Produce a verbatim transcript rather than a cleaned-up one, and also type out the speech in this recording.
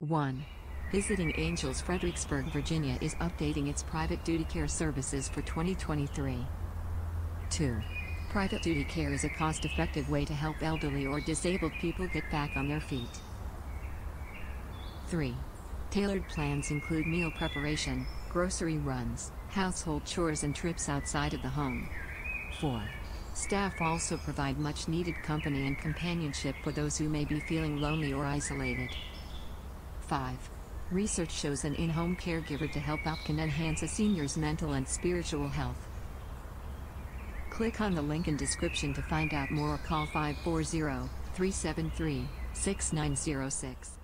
one. Visiting Angels Fredericksburg, Virginia is updating its private duty care services for twenty twenty-three. two. Private duty care is a cost-effective way to help elderly or disabled people get back on their feet. three. Tailored plans include meal preparation, grocery runs, household chores and trips outside of the home. four. Staff also provide much-needed company and companionship for those who may be feeling lonely or isolated. five. Research shows an in-home caregiver to help out can enhance a senior's mental and spiritual health. Click on the link in description to find out more or call five four zero, three seven three, six nine zero six.